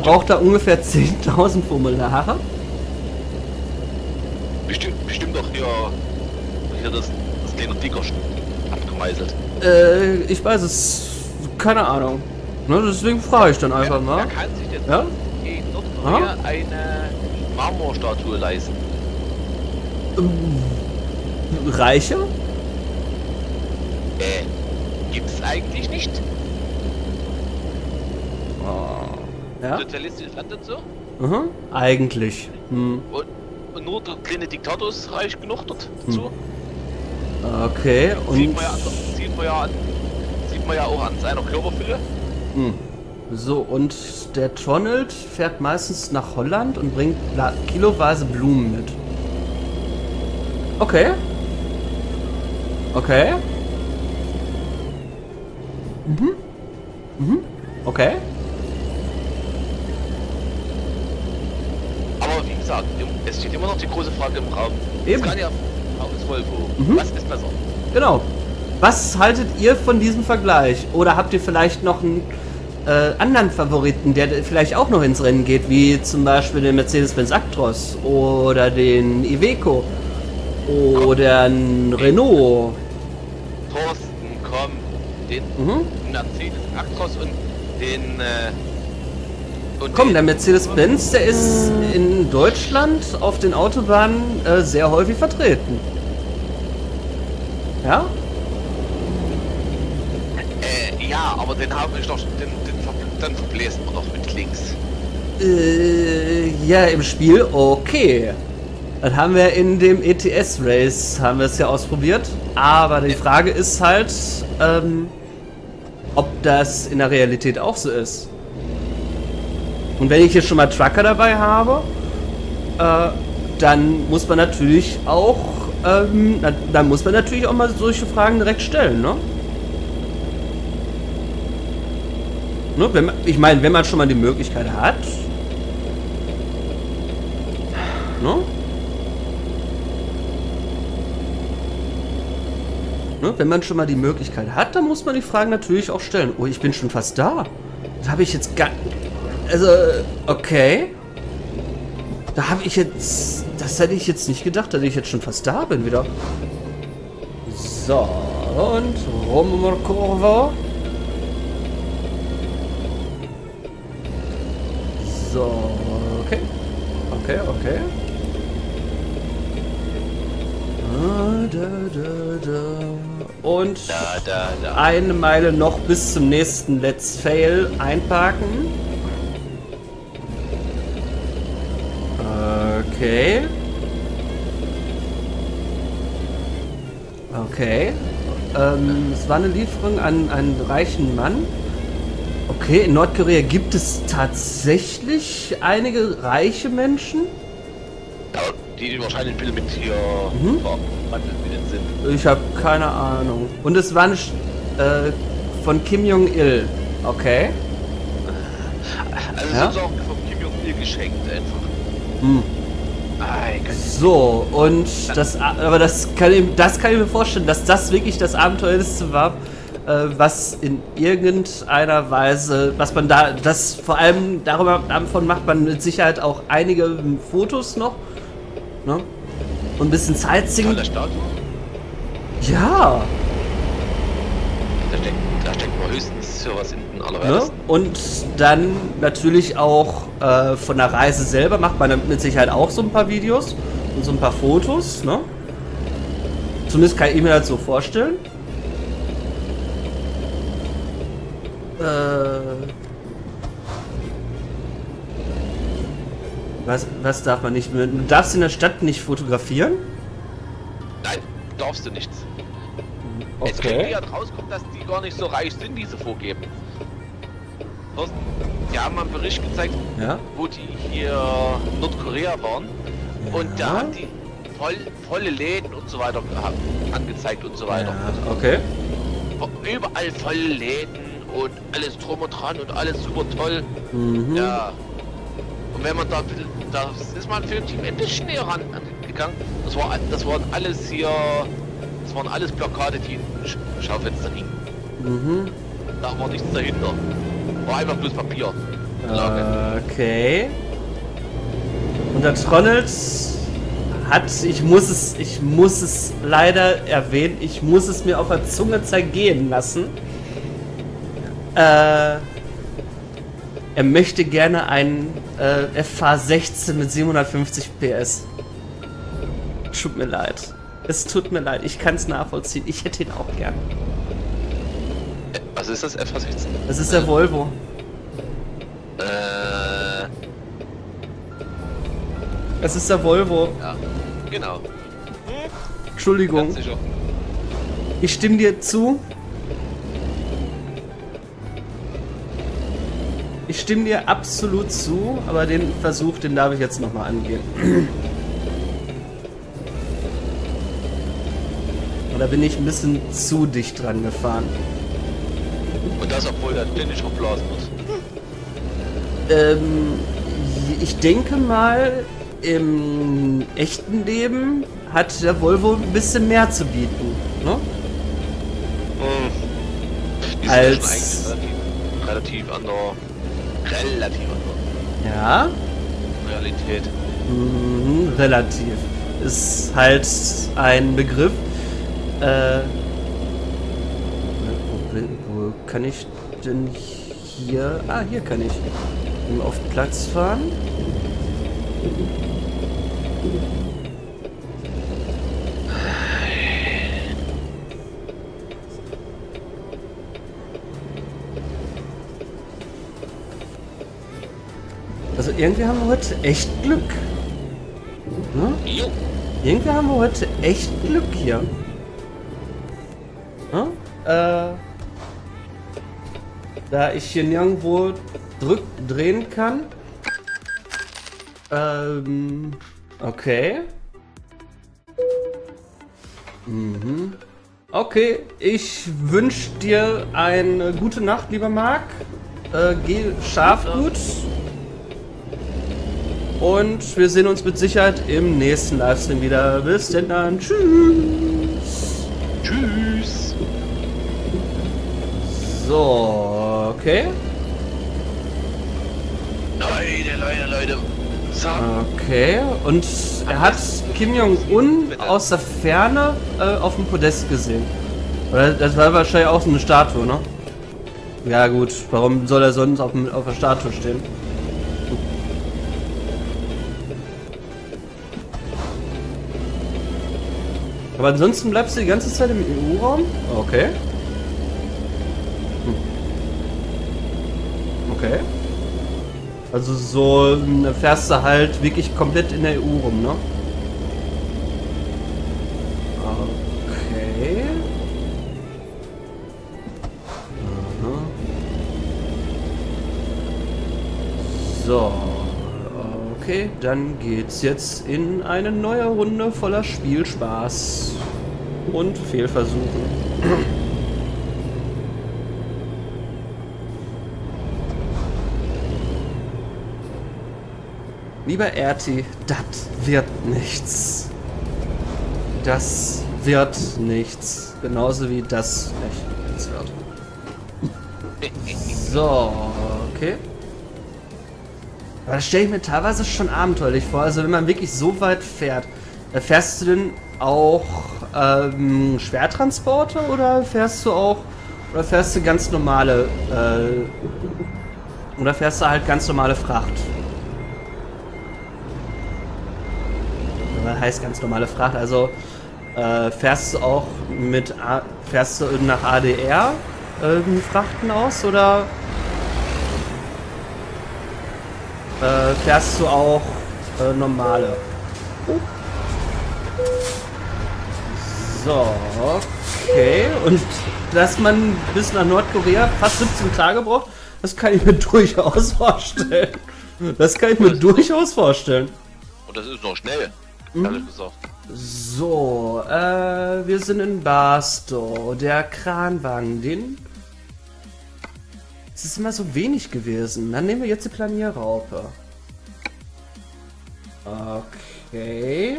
Man braucht da ungefähr 10.000 Formulare. Bestimmt doch hier das kleine Dicker abgemeißelt. Ich weiß es. Keine Ahnung. Ne, deswegen frage ich dann einfach mal. Wer kann sich denn in Nordkorea eine Marmorstatue leisten? Reiche? Gibt's eigentlich nicht. Oh. Ja? Sozialistisches Land und so? Mhm. Eigentlich. Hm. Und nur der kleine Diktator ist reich genug dort. Hm. So. Okay, und... Sieht man ja auch an seiner Körperfülle. Hm. So, und der Donald fährt meistens nach Holland und bringt kiloweise Blumen mit. Okay. Okay. Mhm. Mhm. Okay. Aber wie gesagt, es steht immer noch die große Frage im Raum. Eben. Scania aus Volvo. Mhm. Was ist besser? Genau. Was haltet ihr von diesem Vergleich? Oder habt ihr vielleicht noch einen anderen Favoriten, der vielleicht auch noch ins Rennen geht, wie zum Beispiel den Mercedes-Benz Actros oder den Iveco oder einen Renault? Thorsten, komm. Den Mercedes-Actros und den... Komm, der Mercedes-Benz, der ist in Deutschland auf den Autobahnen sehr häufig vertreten. Ja? Ja, aber den habe ich doch, dann verbläst man doch mit links. Ja, im Spiel, okay. Dann haben wir in dem ETS-Race, haben wir es ja ausprobiert. Aber die Frage ist halt, ob das in der Realität auch so ist. Und wenn ich hier schon mal Trucker dabei habe, dann muss man natürlich auch, dann muss man natürlich auch mal solche Fragen direkt stellen, ne? Ich meine, wenn man schon mal die Möglichkeit hat, ne? Wenn man schon mal die Möglichkeit hat, dann muss man die Fragen natürlich auch stellen. Oh, ich bin schon fast da. Das habe ich jetzt gar... Also, okay. Da habe ich jetzt... Das hätte ich jetzt nicht gedacht, dass ich jetzt schon fast da bin wieder. So, und... Rumorkurve. So, okay. Okay, okay. Und eine Meile noch bis zum nächsten Let's Fail einparken. Okay. Okay. Es war eine Lieferung an einen reichen Mann. Okay, in Nordkorea gibt es tatsächlich einige reiche Menschen. Ja, die wahrscheinlich ein bisschen mit hier sind. Ich habe keine Ahnung. Und es war eine von Kim Jong-il. Okay. Also es ist auch von Kim Jong-il geschenkt einfach. Hm. So, und das, aber das kann ich mir vorstellen, dass das wirklich das Abenteuerlichste war, was in irgendeiner Weise, was man da, das vor allem, davon macht man mit Sicherheit auch einige Fotos noch, ne? Und ein bisschen Sightseeing. Ja! Da steckt man höchstens sowas in den allerersten. Ne? Und dann natürlich auch von der Reise selber macht man mit Sicherheit auch so ein paar Videos und so ein paar Fotos, ne? Zumindest kann ich mir das so vorstellen. Was darf man nicht? Du darfst in der Stadt nicht fotografieren? Nein, darfst du nicht. Okay. Es könnte ja rauskommen, dass die gar nicht so reich sind, die sie vorgeben. Die haben einen Bericht gezeigt, wo die hier in Nordkorea waren. Und da haben die volle Läden und so weiter gehabt, angezeigt und so weiter. Ja, okay. Überall volle Läden. Und alles drum und dran und alles super toll. Mhm. Ja. Und wenn man da ist man für ein bisschen näher rangegangen. Das waren alles Plakate, die im Schaufenster hingen. Mhm. Da war nichts dahinter. War einfach bloß Papier. Okay. Und der Tronels hat, ich muss es leider erwähnen, ich muss es mir auf der Zunge zergehen lassen. Er möchte gerne einen FH16 mit 750 PS. Tut mir leid. Es tut mir leid, ich kann es nachvollziehen. Ich hätte ihn auch gern. Was ist das, FH16? Das ist der Volvo. Es ist der Volvo. Ja, genau. Entschuldigung. Ich stimme dir zu. Ich stimme dir absolut zu, aber den Versuch, den darf ich jetzt nochmal angehen. Da bin ich ein bisschen zu dicht dran gefahren. Und das, obwohl der Ding nicht aufblasen muss. Ich denke mal, im echten Leben hat der Volvo ein bisschen mehr zu bieten, ne? Die sind als schon eigentlich relativ anders. Ja? Realität. Relativ. Ist halt ein Begriff. Wo kann ich denn hier? Ah, hier kann ich. Auf Platz fahren. Also irgendwie haben wir heute echt Glück. Hm? Irgendwie haben wir heute echt Glück hier. Hm? Da ich hier nirgendwo drehen kann. Okay. Okay, ich wünsche dir eine gute Nacht, lieber Marc. Geh scharf gut. Und wir sehen uns mit Sicherheit im nächsten Livestream wieder. Bis denn dann. Tschüss. Tschüss. So, okay. Leute. Okay, und er hat Kim Jong-un aus der Ferne auf dem Podest gesehen. Das war wahrscheinlich auch so eine Statue, ne? Ja gut, warum soll er sonst auf der Statue stehen? Aber ansonsten bleibst du die ganze Zeit im EU-Raum? Okay. Okay. Also so fährst du halt wirklich komplett in der EU rum, ne? Okay. Aha. So. Okay, dann geht's jetzt in eine neue Runde voller Spielspaß und Fehlversuchen. Lieber Erti, das wird nichts. Das wird nichts. Genauso wie das nichts wird. So, okay. Aber das stelle ich mir teilweise schon abenteuerlich vor. Also wenn man wirklich so weit fährt, fährst du denn auch Schwertransporte oder fährst du auch, oder fährst du ganz normale, oder fährst du halt ganz normale Fracht? Heißt ganz normale Fracht, also fährst du auch mit fährst du nach ADR Frachten aus oder fährst du auch normale? So, okay, und dass man bis nach Nordkorea fast 17 Tage braucht, das kann ich mir durchaus vorstellen. Das kann ich mir durchaus vorstellen. Und das ist noch schnell. So, wir sind in Barstow. Der Kranwagen, den... Es ist immer so wenig gewesen. Dann nehmen wir jetzt die Planierraupe. Okay.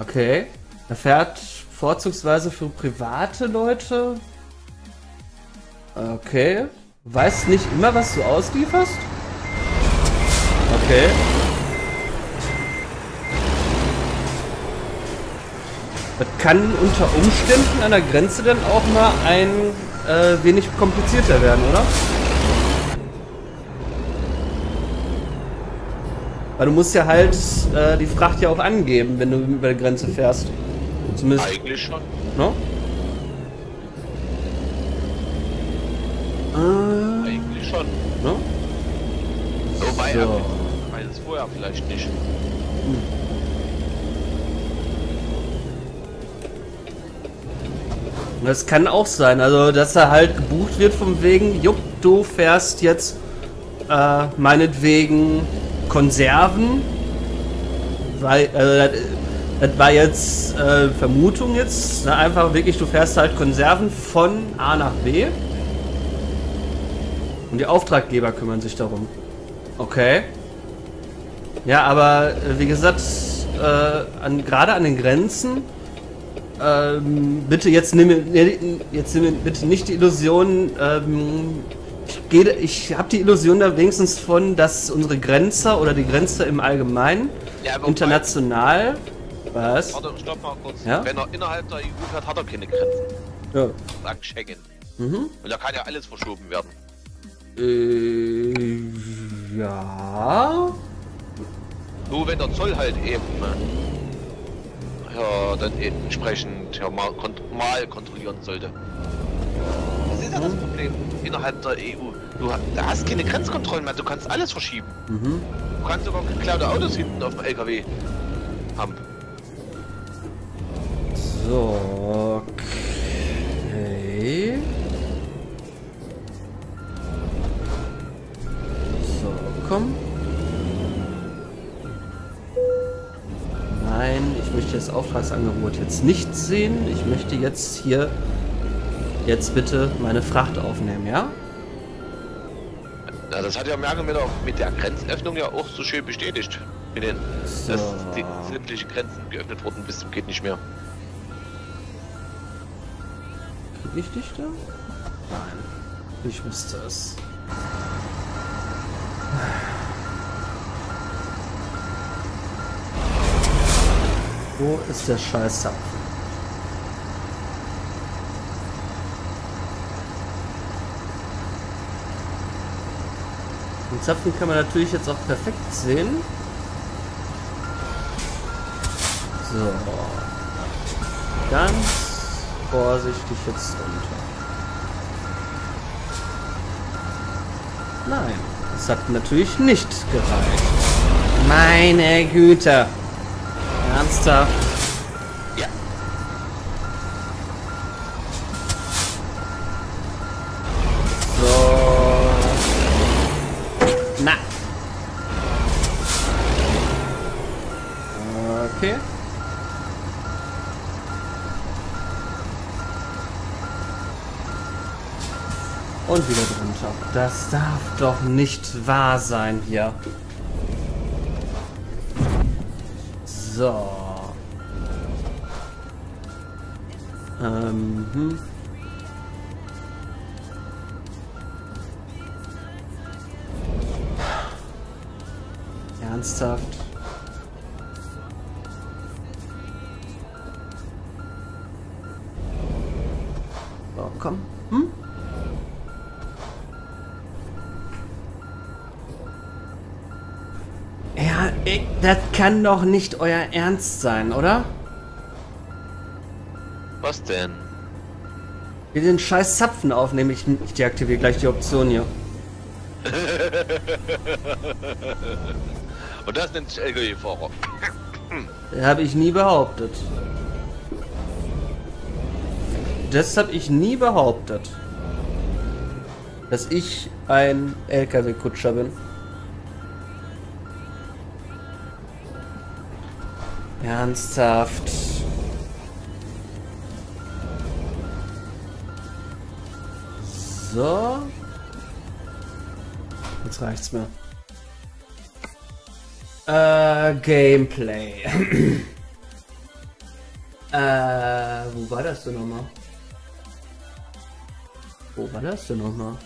Okay. Er fährt vorzugsweise für private Leute. Okay. Weißt du nicht immer, was du auslieferst? Okay. Das kann unter Umständen an der Grenze dann auch mal ein wenig komplizierter werden, oder? Weil du musst ja halt die Fracht ja auch angeben, wenn du über die Grenze fährst. Zumindest. Eigentlich schon. No? Eigentlich schon. No? Wobei so. Er weiß es vorher vielleicht nicht. Das kann auch sein, also dass er halt gebucht wird vom wegen, jupp, du fährst jetzt meinetwegen Konserven, weil das war jetzt Vermutung jetzt, ne? Einfach wirklich, du fährst halt Konserven von A nach B und die Auftraggeber kümmern sich darum. Okay. Ja, aber wie gesagt, gerade an den Grenzen, bitte jetzt nimm bitte nicht die Illusion, ich habe die Illusion da wenigstens von, dass unsere Grenze oder die Grenze im Allgemeinen, ja, international... Was? Warte, stopp mal kurz. Ja? Wenn er innerhalb der EU fährt, hat er keine Grenzen. Ja. Dank Schengen. Mhm. Und da kann ja alles verschoben werden. Ja. Nur wenn der Zoll halt eben ja, dann eben entsprechend ja, mal kontrollieren sollte. Das ist ja das Problem innerhalb der EU. Du hast keine Grenzkontrollen mehr, du kannst alles verschieben. Mhm. Du kannst sogar geklaute Autos hinten auf dem LKW haben. So, okay. So, komm. Nein, ich möchte das Auftragsangebot jetzt nicht sehen. Ich möchte jetzt hier, jetzt bitte meine Fracht aufnehmen, ja? Na, das hat ja Merkel mit der Grenzöffnung ja auch so schön bestätigt. Mit den, so. Dass die sämtlichen Grenzen geöffnet wurden bis zum geht nicht mehr. Krieg ich dich da? Nein. Ich wusste es. Wo ist der Scheißzapfen? Den Zapfen kann man natürlich jetzt auch perfekt sehen. So. Ganz vorsichtig jetzt runter. Nein, das hat natürlich nicht gereicht. Meine Güte! Ernsthaft? Ja. So. Na. Okay. Und wieder drunter. Das darf doch nicht wahr sein hier. So. Ernsthaft. So, komm. Das kann doch nicht euer Ernst sein, oder? Was denn? Wir den scheiß Zapfen aufnehmen. Ich deaktiviere gleich die Option hier. Und das nennt sich LKW-Fahrer. Das habe ich nie behauptet. Das habe ich nie behauptet. Dass ich ein LKW-Kutscher bin. Ernsthaft. So. Jetzt reicht's mir. Gameplay. Wo war das denn nochmal? Wo war das denn nochmal?